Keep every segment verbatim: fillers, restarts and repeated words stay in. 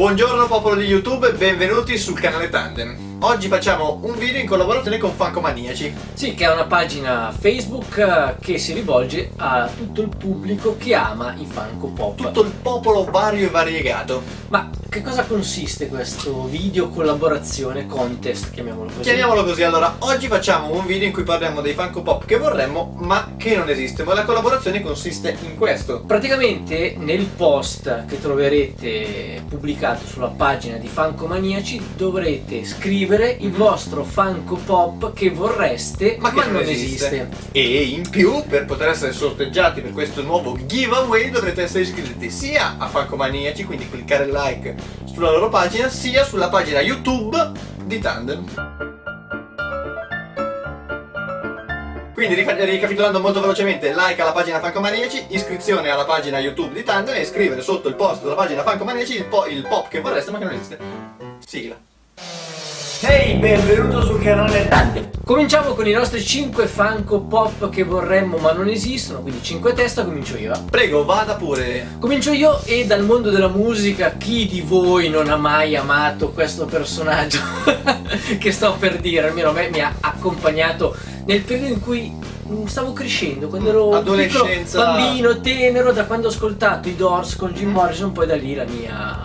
Buongiorno popolo di YouTube e benvenuti sul canale Tandem. Oggi facciamo un video in collaborazione con Funko Maniaci. Sì, che è una pagina Facebook che si rivolge a tutto il pubblico che ama i Funko Pop. Tutto il popolo vario e variegato. Ma che cosa consiste questo video collaborazione contest, chiamiamolo così? Chiamiamolo così, allora oggi facciamo un video in cui parliamo dei Funko Pop che vorremmo ma che non esistono. La collaborazione consiste in questo. Praticamente nel post che troverete pubblicato sulla pagina di Funko Maniaci dovrete scrivere il vostro Funko Pop che vorreste ma che ma non, non esiste. esiste. E in più, per poter essere sorteggiati per questo nuovo giveaway, dovrete essere iscritti sia a Funko Maniaci, quindi cliccare like sulla loro pagina, sia sulla pagina YouTube di Tandem. Quindi ricapitolando molto velocemente, like alla pagina Funko Maniaci, iscrizione alla pagina YouTube di Tandem e scrivere sotto il post della pagina Funko Maniaci il, po il pop che vorreste ma che non esiste. Sigla. Ehi, hey, benvenuto sul canale Tandem. Cominciamo con i nostri cinque Funko Pop che vorremmo ma non esistono, quindi cinque testa, comincio io. Prego, vada pure. Comincio io e dal mondo della musica chi di voi non ha mai amato questo personaggio che sto per dire, almeno a me mi ha accompagnato nel periodo in cui stavo crescendo, quando ero piccolo, bambino, tenero, da quando ho ascoltato i Doors con Jim Morrison, poi da lì la mia...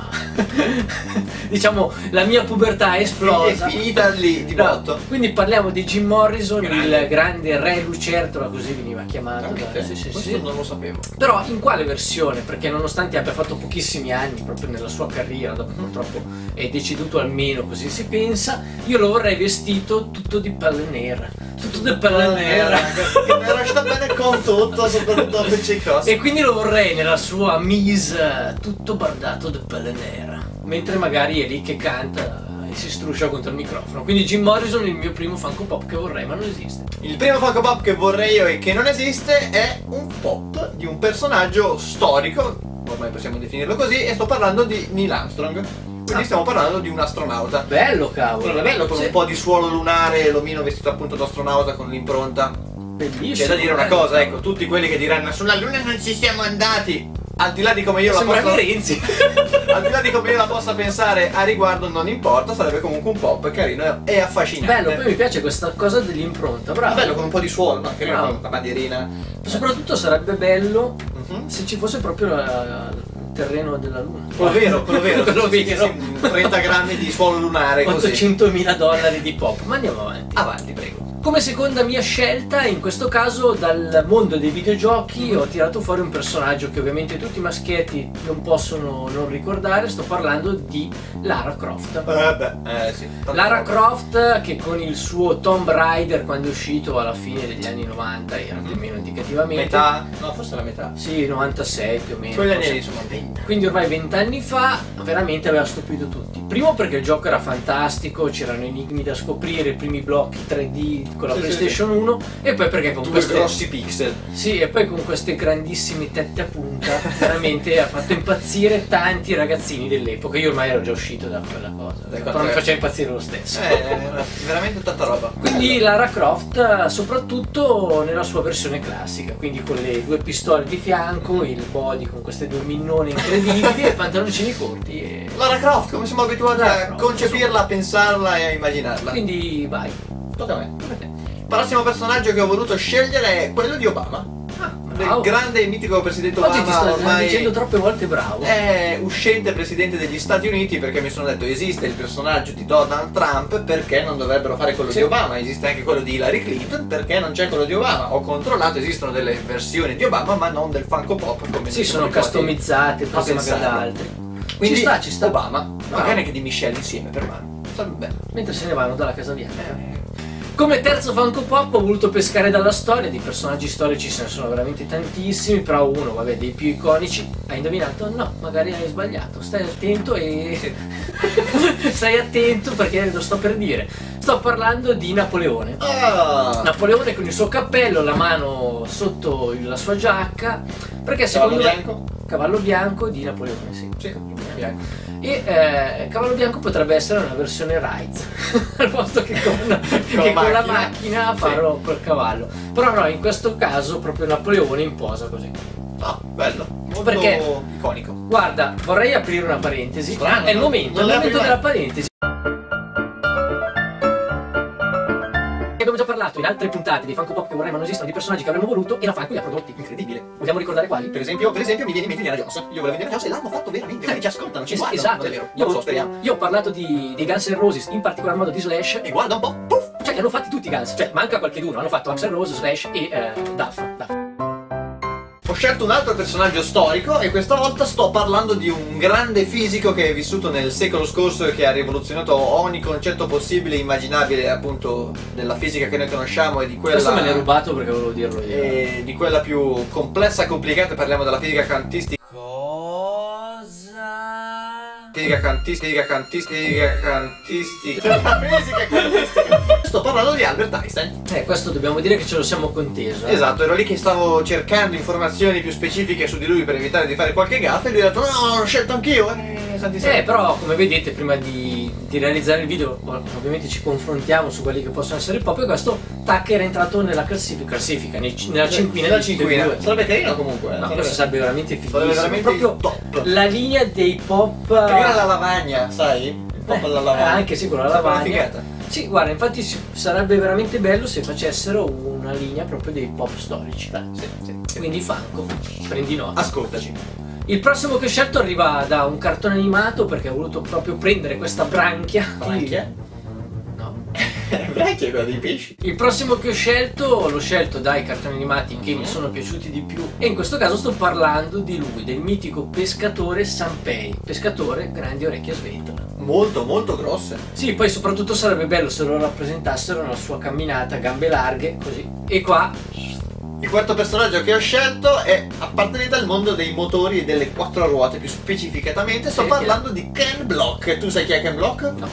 diciamo, la mia pubertà è esplosa. È finita lì, di botto. No, quindi parliamo di Jim Morrison, grande. Il grande re lucertola, così veniva chiamato. Da... Sì, sì, questo sì. Non lo sapevo. Però in quale versione? Perché nonostante abbia fatto pochissimi anni proprio nella sua carriera, dopo purtroppo è deceduto, almeno così si pensa, io lo vorrei vestito tutto di pelle nera. Tutto di pelle nera. Che mi era bene con tutto, soprattutto a queste cose. E quindi lo vorrei nella sua mise tutto bardato di pelle nera. Mentre magari è lì che canta e si struscia contro il microfono. Quindi Jim Morrison è il mio primo Funko Pop che vorrei ma non esiste. Il primo Funko Pop che vorrei io e che non esiste è un pop di un personaggio storico, ormai possiamo definirlo così, e sto parlando di Neil Armstrong. Quindi ah. stiamo parlando di un astronauta. Bello cavolo, bello, bello con sì. un po' di suolo lunare, l'omino vestito appunto da astronauta con l'impronta. Bellissimo. C'è da dire una cosa, ecco, tutti quelli che diranno sulla luna non ci siamo andati, al di là di come io la possa... Renzi. Al di là di come io la possa pensare a riguardo, non importa, sarebbe comunque un pop carino e affascinante. Bello, poi mi piace questa cosa dell'impronta, bravo. Bello con un po' di suono, ma che una bandierina. Soprattutto sarebbe bello mm-hmm. se ci fosse proprio la, la, il terreno della luna. Quello vero, quello vero. Quello vero. trenta grammi di suolo lunare così. ottocentomila dollari di pop, ma andiamo avanti. Avanti, prego. Come seconda mia scelta, in questo caso dal mondo dei videogiochi, ho tirato fuori un personaggio che ovviamente tutti i maschietti non possono non ricordare, sto parlando di Lara Croft. Eh beh, eh sì. Lara Croft che con il suo Tomb Raider, quando è uscito alla fine degli anni novanta, era più o meno indicativamente... Metà? No, forse la metà. Sì, novantasei più o meno. Quegli anni sono venti. Quindi ormai vent'anni fa veramente aveva stupito tutti. Primo perché il gioco era fantastico, c'erano enigmi da scoprire, i primi blocchi tre D... con la sì, PlayStation uno sì, sì. e poi perché con due queste grossi pixel sì e poi con queste grandissime tette a punta veramente ha fatto impazzire tanti ragazzini dell'epoca. Io ormai ero già uscito da quella cosa, da però mi faceva impazzire lo stesso, eh, veramente tanta roba. Quindi Lara Croft soprattutto nella sua versione classica, quindi con le due pistole di fianco, il body con queste due minnone incredibili e pantaloncini corti e... Lara Croft come siamo abituati a concepirla, sono... a pensarla e a immaginarla. Quindi vai, tocca a me. Il prossimo personaggio che ho voluto scegliere è quello di Obama. Ah, il grande e mitico presidente Obama. Oggi ti sto ormai dicendo troppe volte bravo. È uscente presidente degli Stati Uniti, perché mi sono detto esiste il personaggio di Donald Trump, perché non dovrebbero fare quello sì. di Obama? Esiste anche quello di Hillary Clinton, perché non c'è quello di Obama? Ho controllato, esistono delle versioni di Obama ma non del Funko Pop come sì, sono customizzate, poi magari da altri. Quindi ci sta, ci sta Obama, bravo. Magari anche di Michelle insieme per mano. Sarebbe bello. Mentre se ne vanno dalla Casa Bianca. Eh. Come terzo Funko Pop ho voluto pescare dalla storia, di personaggi storici ce ne sono veramente tantissimi, però uno, vabbè, dei più iconici. Hai indovinato? No, magari hai sbagliato, stai attento e... stai attento perché lo sto per dire. Sto parlando di Napoleone. Oh. Napoleone con il suo cappello, la mano sotto la sua giacca, perché secondo me... Bianco. Cavallo bianco di Napoleone, sì. Sì, cavallo bianco. E eh, cavallo bianco potrebbe essere una versione Rides, al posto che con, che con macchina. la macchina farò sì. col cavallo. Però no, in questo caso proprio Napoleone in posa così. Ah, bello. molto perché, iconico. Guarda, vorrei aprire una parentesi. Strano, è il momento, è il momento della parentesi. Abbiamo già parlato in altre puntate di Funko Pop che vorremmo non esistono, di personaggi che avremmo voluto e la Funko li ha prodotti. Incredibile. Vogliamo ricordare quali? Per esempio, per esempio mi viene in mente Indiana Jones. Io volevo Indiana Jones e l'hanno fatto veramente. Eh, ci ascoltano, ci guardano. Esatto, è vero. Io, so, speriamo. Io ho parlato di, di Guns N' Roses, in particolar modo di Slash. E guarda un po', puff! Cioè li hanno fatti tutti i Guns, cioè manca qualcheduno. Hanno fatto Axl Rose, Slash e eh, Duff. Duff. Ho scelto un altro personaggio storico e questa volta sto parlando di un grande fisico che è vissuto nel secolo scorso e che ha rivoluzionato ogni concetto possibile e immaginabile, appunto, della fisica che noi conosciamo e di quella... Questo me l'hai rubato perché volevo dirlo io. E di quella più complessa e complicata, parliamo della fisica quantistica. Cosa? Fisica quantistica, quantistica, quantistica... La fisica quantistica... Sto parlando di Albert Einstein. Eh, questo dobbiamo dire che ce lo siamo conteso. Eh? Esatto, ero lì che stavo cercando informazioni più specifiche su di lui per evitare di fare qualche gaffe e lui ha detto no, l'ho scelto anch'io. Eh, santi eh però come vedete prima di, di realizzare il video ovviamente ci confrontiamo su quelli che possono essere pop e questo tac era entrato nella classifica, classifica nel, nella cinquina. Nella cinquina. Sarebbe carino comunque. Eh? No, questo sarebbe veramente fighissimo. Sarebbe veramente proprio top. La linea dei pop... Prima la lavagna, sai? Il pop alla lavagna. Eh, anche sì, con la lavagna. Sì, guarda, infatti sarebbe veramente bello se facessero una linea proprio dei pop storici. Beh, sì, sì, sì. Quindi Funko, prendi nota. Ascoltaci. Il prossimo che ho scelto arriva da un cartone animato perché ho voluto proprio prendere questa branchia. Branchia? No. Branchia è quella dei pesci. Il prossimo che ho scelto l'ho scelto dai cartoni animati che mm. mi sono piaciuti di più. E in questo caso sto parlando di lui, del mitico pescatore Sanpei. Pescatore, grandi orecchie a sventola. Molto molto grosse. Sì, poi soprattutto sarebbe bello se lo rappresentassero nella sua camminata, gambe larghe, così. E qua il quarto personaggio che ho scelto è appartenente al mondo dei motori e delle quattro ruote, più specificatamente sto parlando di Ken Block. Tu sai chi è Ken Block? No.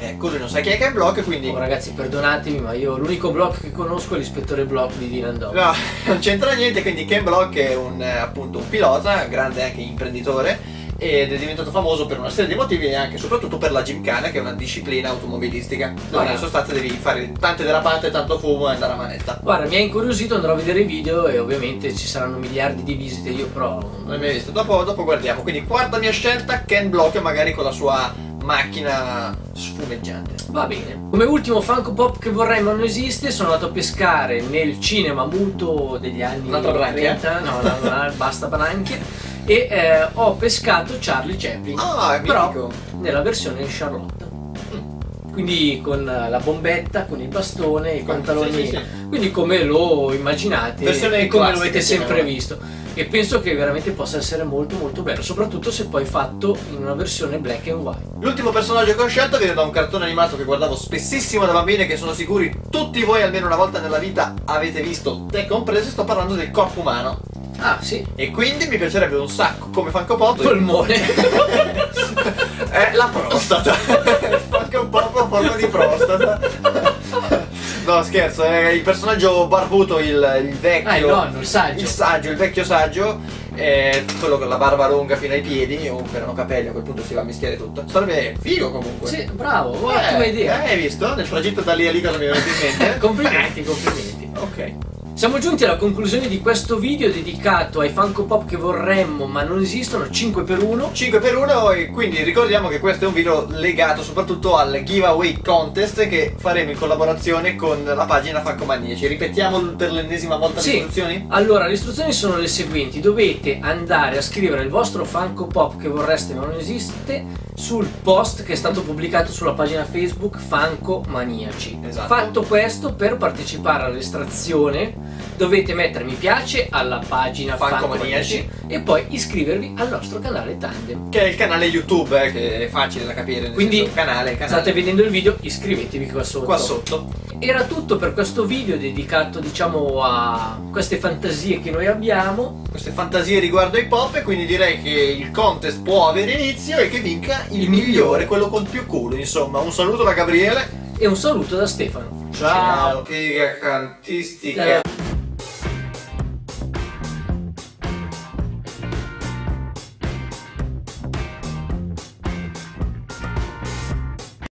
Ecco, lui non sa chi è Ken Block, quindi... Oh, ragazzi, perdonatemi, ma io l'unico Block che conosco è l'ispettore Block di Dylan Dog. No, non c'entra niente, quindi Ken Block è un, appunto, un pilota, grande anche imprenditore, ed è diventato famoso per una serie di motivi e anche soprattutto per la Gymkhana, che è una disciplina automobilistica dove in sostanza devi fare tante derapate, tanto fumo e andare a manetta. Guarda, mi ha incuriosito, andrò a vedere i video e ovviamente ci saranno miliardi di visite, io però non l'hai mai visto, dopo, dopo guardiamo. Quindi quarta mia scelta, Ken Block, magari con la sua macchina sfumeggiante. Va bene. Come ultimo Funko Pop che vorrei ma non esiste, sono andato a pescare nel cinema muto degli anni trenta. No, no, no, basta branchie. E eh, ho pescato Charlie Chaplin, ah, però mitico, nella versione Charlotte, mm. quindi con la bombetta, con il bastone, i pantaloni, sì, sì, sì. Quindi come lo immaginate versione e come lo avete sempre no? visto, e penso che veramente possa essere molto molto bello, soprattutto se poi fatto in una versione black and white. L'ultimo personaggio che ho scelto viene da un cartone animato che guardavo spessissimo da bambino e che sono sicuri tutti voi almeno una volta nella vita avete visto, te compreso, sto parlando del corpo umano. Ah sì. E quindi mi piacerebbe un sacco come Funko Pop. Polmone. Eh, la prostata. Funko Pop a forma di prostata. No scherzo, è il personaggio barbuto, il, il vecchio. Ah, il nonno, il saggio. Il saggio, il vecchio saggio. Eh, quello con la barba lunga fino ai piedi, o che erano capelli, a quel punto si va a mischiare tutto. Sarebbe figo comunque. Sì, bravo, ottima eh, idea. Eh, hai visto? Nel tragitto da lì a lì cosa mi è venuto in mente. Complimenti, complimenti. Ok. Siamo giunti alla conclusione di questo video dedicato ai Funko Pop che vorremmo ma non esistono, cinque per uno. cinque per uno e quindi ricordiamo che questo è un video legato soprattutto al giveaway contest che faremo in collaborazione con la pagina Funko Maniaci. Ripetiamo per l'ennesima volta sì. le istruzioni? Allora, le istruzioni sono le seguenti. Dovete andare a scrivere il vostro Funko Pop che vorreste ma non esiste sul post che è stato pubblicato sulla pagina Facebook Funko Maniaci. Esatto. Fatto questo, per partecipare all'estrazione dovete mettere mi piace alla pagina Funko Maniaci e poi iscrivervi al nostro canale Tandem, che è il canale YouTube, eh, che è facile da capire. Quindi senso, canale, canale. state vedendo il video, iscrivetevi qua sotto. Qua sotto. Era tutto per questo video dedicato, diciamo, a queste fantasie che noi abbiamo. Queste fantasie riguardo ai pop, e quindi direi che il contest può avere inizio e che vinca il, il migliore, migliore, quello con più culo, insomma. Un saluto da Gabriele e un saluto da Stefano. Ciao, Ciao. Cantistica.